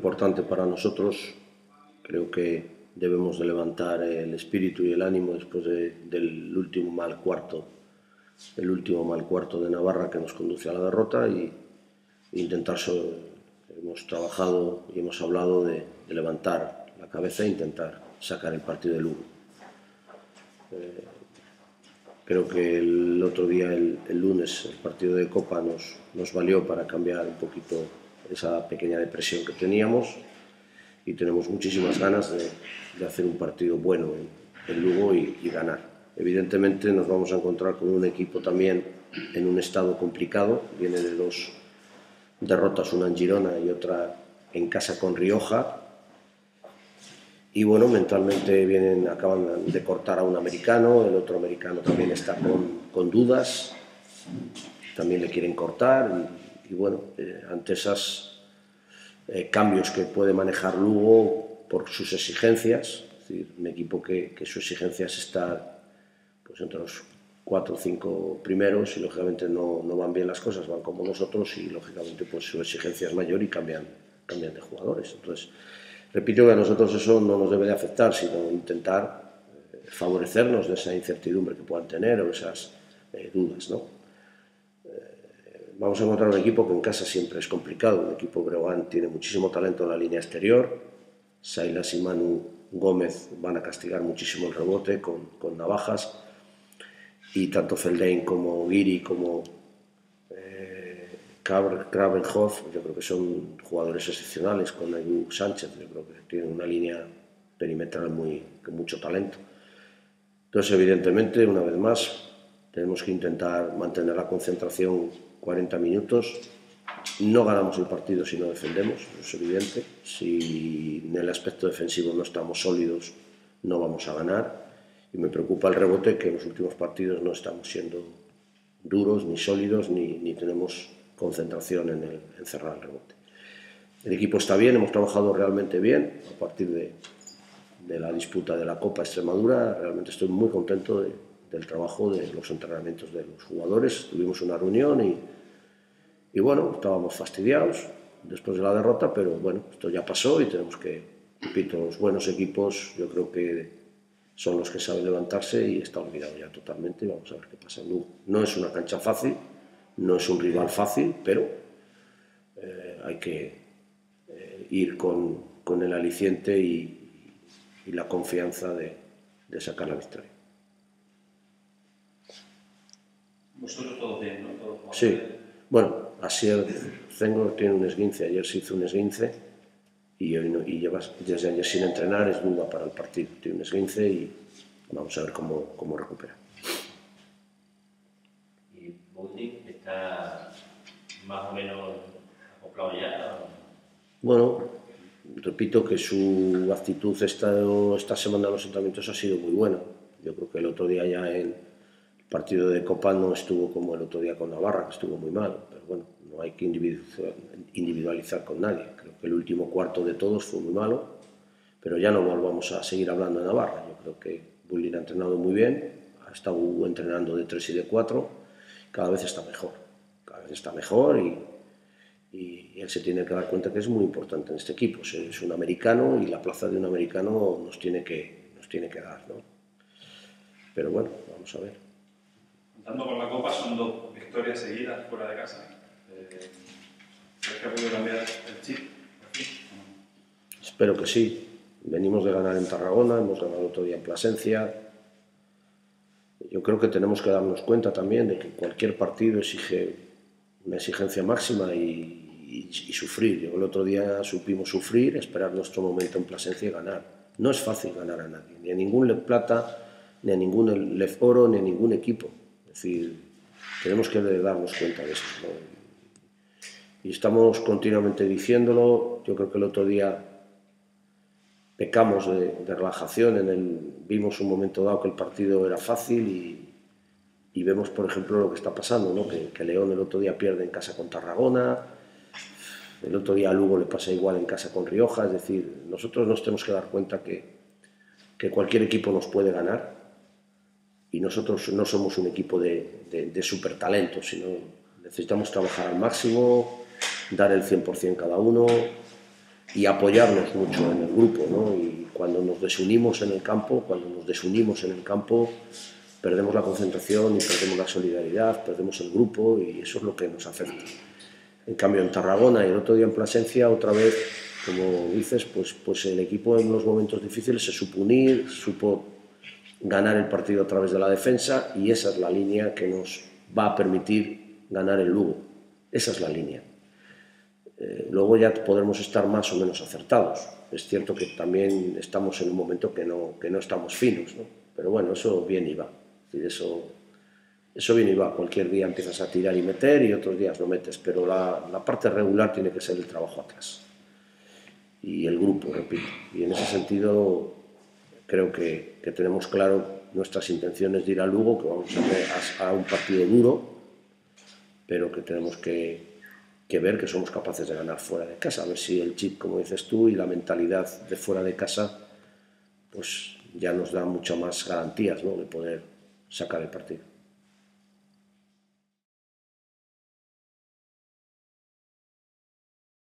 importante para nosotros. Creo que debemos de levantar el espíritu y el ánimo después del último mal cuarto, el último mal cuarto de Navarra que nos conduce a la derrota, y intentar, hemos trabajado y hemos hablado de levantar la cabeza e intentar sacar el partido de Lugo. Creo que el otro día, el lunes, el partido de Copa nos valió para cambiar un poquito esa pequeña depresión que teníamos, y tenemos muchísimas ganas de hacer un partido bueno en Lugo y ganar. Evidentemente nos vamos a encontrar con un equipo también en un estado complicado, viene de dos derrotas, una en Girona y otra en casa con Rioja, y bueno, mentalmente acaban de cortar a un americano, el otro americano también está con dudas, también le quieren cortar, y bueno, ante esos cambios que puede manejar Lugo por sus exigencias, es decir, un equipo que su exigencia es estar pues entre los 4 o 5 primeros, y lógicamente no van bien las cosas, van como nosotros, y lógicamente pues su exigencia es mayor y cambian de jugadores. Entonces, repito que a nosotros eso no nos debe de afectar, sino intentar favorecernos de esa incertidumbre que puedan tener o esas dudas, ¿no? Vamos a encontrar un equipo que en casa siempre es complicado, un equipo Breogán tiene muchísimo talento en la línea exterior, Sailas y Manu Gómez van a castigar muchísimo el rebote con navajas, y tanto Feldain como Giri como Krabbenhoff, yo creo que son jugadores excepcionales, con Ayu Sánchez, yo creo que tienen una línea perimetral con mucho talento. Entonces, evidentemente, una vez más, tenemos que intentar mantener la concentración 40 minutos. No ganamos el partido si no defendemos, eso es evidente. Si en el aspecto defensivo no estamos sólidos, no vamos a ganar. Y me preocupa el rebote, que en los últimos partidos no estamos siendo duros, ni sólidos, ni tenemos concentración en cerrar el rebote. El equipo está bien, hemos trabajado realmente bien a partir de la disputa de la Copa Extremadura. Realmente estoy muy contento del trabajo, de los entrenamientos de los jugadores. Tuvimos una reunión y bueno, estábamos fastidiados después de la derrota, pero bueno, esto ya pasó y tenemos que, repito, los buenos equipos yo creo que son los que saben levantarse, y está olvidado ya totalmente, y vamos a ver qué pasa. No es una cancha fácil, no es un rival fácil, pero hay que ir con el aliciente y la confianza de sacar la victoria. Vosotros todos bien, ¿no? ¿Todos sí, bien? Bueno, así el Zenor tiene un esguince, ayer se hizo un esguince, y hoy no, y llevas desde ayer sin entrenar, es duda para el partido, tiene un esguince y vamos a ver cómo recupera. ¿Y Bodik está más o menos acoplado ya? Bueno, repito que su actitud esta semana en los entrenamientos ha sido muy buena. Yo creo que el otro día ya en el partido de Copa no estuvo como el otro día con Navarra, que estuvo muy mal, pero bueno, no hay que individualizar con nadie. Creo que el último cuarto de todos fue muy malo, pero ya no volvamos a seguir hablando de Navarra. Yo creo que Bulín ha entrenado muy bien, ha estado entrenando de 3 y de 4, cada vez está mejor. Cada vez está mejor y él se tiene que dar cuenta que es muy importante en este equipo. Es un americano y la plaza de un americano nos tiene que dar, ¿no? Pero bueno, vamos a ver. Contando con la Copa, son 2 victorias seguidas fuera de casa. ¿Crees que ha podido cambiar el chip? Espero que sí. Venimos de ganar en Tarragona, hemos ganado otro día en Plasencia. Yo creo que tenemos que darnos cuenta también de que cualquier partido exige una exigencia máxima y sufrir. Yo el otro día supimos sufrir, esperar nuestro momento en Plasencia y ganar. No es fácil ganar a nadie, ni a ningún Lef Plata, ni a ningún Lef Oro, ni a ningún equipo. Es decir, tenemos que darnos cuenta de esto, ¿no? Y estamos continuamente diciéndolo. Yo creo que el otro día pecamos de relajación, vimos un momento dado que el partido era fácil y vemos, por ejemplo, lo que está pasando, ¿no? Que León el otro día pierde en casa con Tarragona, el otro día a Lugo le pasa igual en casa con Rioja. Es decir, nosotros nos tenemos que dar cuenta que cualquier equipo nos puede ganar, y nosotros no somos un equipo de supertalentos, sino necesitamos trabajar al máximo, dar el 100% cada uno, y apoyarnos mucho en el grupo, ¿no? Y cuando nos desunimos en el campo, perdemos la concentración y perdemos la solidaridad, perdemos el grupo, y eso es lo que nos afecta. En cambio, en Tarragona y el otro día en Plasencia, otra vez, como dices, pues el equipo en los momentos difíciles se supo unir, supo ganar el partido a través de la defensa, y esa es la línea que nos va a permitir ganar el Lugo. Esa es la línea. Luego ya podremos estar más o menos acertados. Es cierto que también estamos en un momento que no estamos finos, ¿no? Pero bueno, eso viene y va. Es decir, eso viene y va. Cualquier día empiezas a tirar y meter y otros días no metes. Pero la parte regular tiene que ser el trabajo atrás. Y el grupo, repito. Y en ese sentido creo que tenemos claro nuestras intenciones de ir a Lugo, que vamos a un partido duro, pero que tenemos que ver que somos capaces de ganar fuera de casa, a ver si el chip, como dices tú, y la mentalidad de fuera de casa, pues ya nos da muchas más garantías, ¿no?, de poder sacar el partido.